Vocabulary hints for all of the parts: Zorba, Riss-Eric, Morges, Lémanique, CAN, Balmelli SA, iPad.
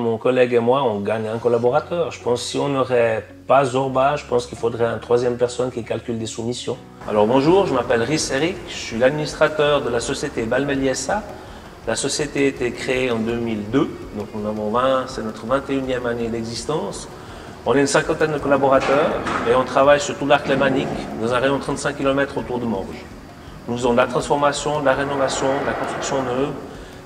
mon collègue et moi, on gagne un collaborateur. Je pense que si on n'aurait pas Zorba, je pense qu'il faudrait une troisième personne qui calcule des soumissions. Alors bonjour, je m'appelle Riss-Eric, je suis l'administrateur de la société Balmelli SA. La société a été créée en 2002, donc nous avons c'est notre 21e année d'existence. On est une cinquantaine de collaborateurs et on travaille sur tout l'arc Lémanique dans un rayon de 35 km autour de Morges. Nous faisons de la transformation, de la rénovation, de la construction neuve,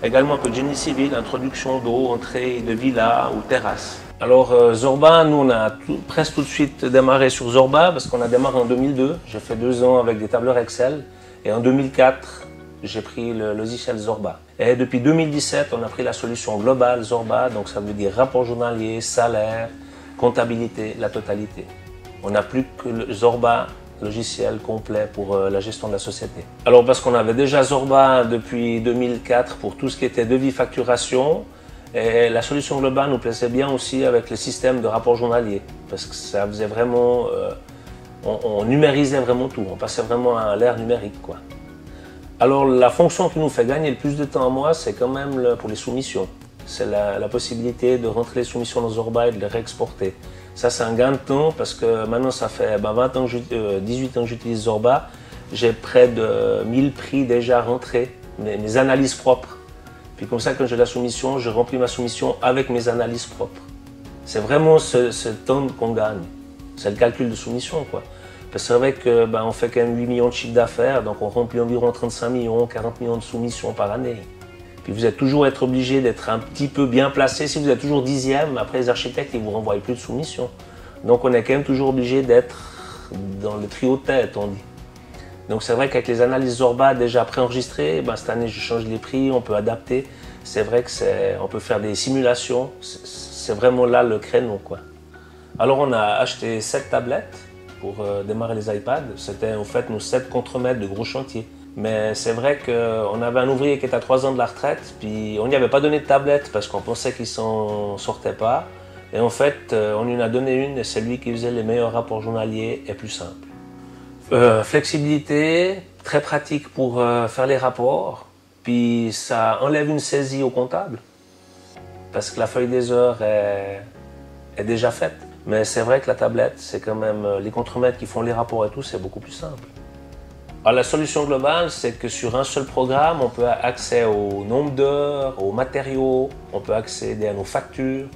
également un peu de génie civil, introduction d'eau, entrée de villas ou terrasses. Alors Zorba, nous on a presque tout de suite démarré sur Zorba parce qu'on a démarré en 2002. J'ai fait 2 ans avec des tableurs Excel et en 2004, j'ai pris le logiciel Zorba. Et depuis 2017, on a pris la solution globale Zorba, donc ça veut dire rapport journalier, salaire, comptabilité, la totalité. On n'a plus que le Zorba, logiciel complet pour la gestion de la société. Alors parce qu'on avait déjà Zorba depuis 2004 pour tout ce qui était devis facturation, et la solution globale nous plaisait bien aussi avec le système de rapport journalier, parce que ça faisait vraiment, on numérisait vraiment tout, on passait vraiment à l'ère numérique, quoi. Alors la fonction qui nous fait gagner le plus de temps à moi, c'est quand même pour les soumissions. C'est la possibilité de rentrer les soumissions dans Zorba et de les réexporter. Ça c'est un gain de temps parce que maintenant ça fait 20 ans, 18 ans que j'utilise Zorba. J'ai près de 1000 prix déjà rentrés, mes analyses propres. Puis comme ça, quand j'ai la soumission, je remplis ma soumission avec mes analyses propres. C'est vraiment ce temps qu'on gagne. C'est le calcul de soumission, quoi. Parce que c'est vrai qu'on fait quand même 8 millions de chiffres d'affaires, donc on remplit environ 35 millions, 40 millions de soumissions par année. Puis vous êtes toujours obligé d'être un petit peu bien placé. Si vous êtes toujours 10e, après les architectes, ils ne vous renvoient plus de soumissions. Donc on est quand même toujours obligé d'être dans le trio de tête, on dit. Donc c'est vrai qu'avec les analyses Zorba déjà préenregistrées, cette année je change les prix, on peut adapter. C'est vrai qu'on peut faire des simulations, c'est vraiment là le créneau, quoi. Alors on a acheté 7 tablettes pour démarrer les iPads. C'était en fait nos 7 contre-mètres de gros chantiers. Mais c'est vrai qu'on avait un ouvrier qui était à 3 ans de la retraite, puis on n'y avait pas donné de tablette parce qu'on pensait qu'il ne s'en sortait pas. Et en fait, on lui en a donné une et c'est lui qui faisait les meilleurs rapports journaliers et plus simples. Flexibilité, très pratique pour faire les rapports, puis ça enlève une saisie au comptable parce que la feuille des heures est déjà faite. Mais c'est vrai que la tablette, c'est quand même les contremaîtres qui font les rapports et tout, c'est beaucoup plus simple. Alors la solution globale, c'est que sur un seul programme, on peut avoir accès au nombre d'heures, aux matériaux, on peut accéder à nos factures,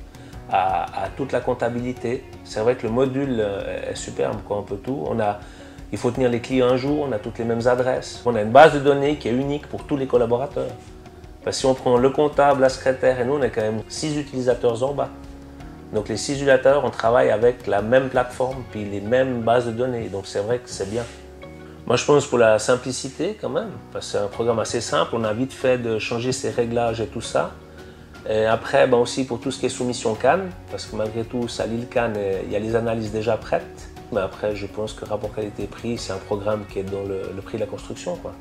à toute la comptabilité. C'est vrai que le module est superbe, quoi, on peut tout. Il faut tenir les clients un jour, on a toutes les mêmes adresses. On a une base de données qui est unique pour tous les collaborateurs. Parce que si on prend le comptable, la secrétaire et nous, on est quand même 6 utilisateurs Zorba. Donc les 6 utilisateurs, on travaille avec la même plateforme, puis les mêmes bases de données. Donc c'est vrai que c'est bien. Moi, je pense pour la simplicité quand même, parce que c'est un programme assez simple. On a vite fait de changer ses réglages et tout ça. Et après, aussi pour tout ce qui est soumission CAN, parce que malgré tout, ça lit le CAN, il y a les analyses déjà prêtes. Mais après, je pense que rapport qualité-prix, c'est un programme qui est dans le prix de la construction, quoi.